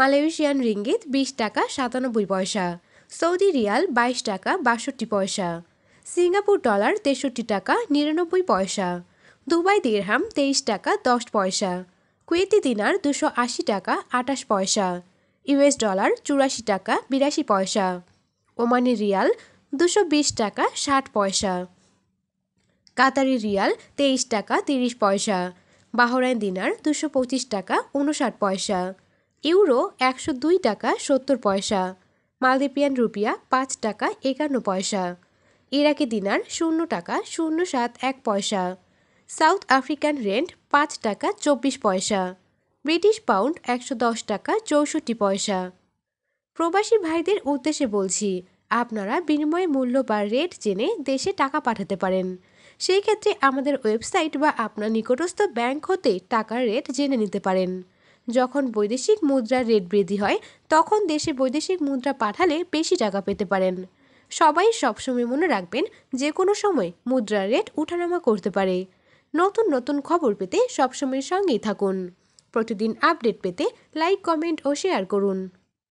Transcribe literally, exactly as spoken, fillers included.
Malaysian ringgit बीस টাকা सत्तानब्बे পয়সা, সৌদি রিয়াল बाईस টাকা बासठ পয়সা, সিঙ্গাপুর ডলার তেষট্টি টাকা निरानब्बे পয়সা, দুবাই দিরহাম तेईस টাকা दस পয়সা, কুয়েতি দিনার দুশো আশি টাকা আটাশ পয়সা, ইউএস ডলার চুরাশি টাকা বিরাশি পয়সা, ওমানি রিয়াল দুশো বিশ টাকা ষাট পয়সা, কাতারি রিয়াল तेईस টাকা তিরিশ পয়সা, বাহরাইন দিনার দুশো পঁচিশ টাকা উনষাট পয়সা, ইউরো একশো দুই টাকা সত্তর পয়সা, মালদ্বীপিয়ান রুপিয়া পাঁচ টাকা একান্ন পয়সা, ইরাকি দিনার শূন্য টাকা শূন্য সাত এক পয়সা, সাউথ আফ্রিকান রেন্ট পাঁচ টাকা চব্বিশ পয়সা, ব্রিটিশ পাউন্ড একশো দশ টাকা চৌষট্টি পয়সা। প্রবাসী ভাইদের উদ্দেশ্যে বলছি, আপনারা বিনিময় মূল্য বা রেট জেনে দেশে টাকা পাঠাতে পারেন। সেই ক্ষেত্রে আমাদের ওয়েবসাইট বা আপনার নিকটস্থ ব্যাংক হতে টাকার রেট জেনে নিতে পারেন। যখন বৈদেশিক মুদ্রার রেট বৃদ্ধি হয় তখন দেশে বৈদেশিক মুদ্রা পাঠালে বেশি টাকা পেতে পারেন। সবাই সবসময় মনে রাখবেন, যে কোনো সময় মুদ্রার রেট ওঠানামা করতে পারে। নতুন নতুন খবর পেতে সবসময় সঙ্গেই থাকুন। প্রতিদিন আপডেট পেতে লাইক, কমেন্ট ও শেয়ার করুন।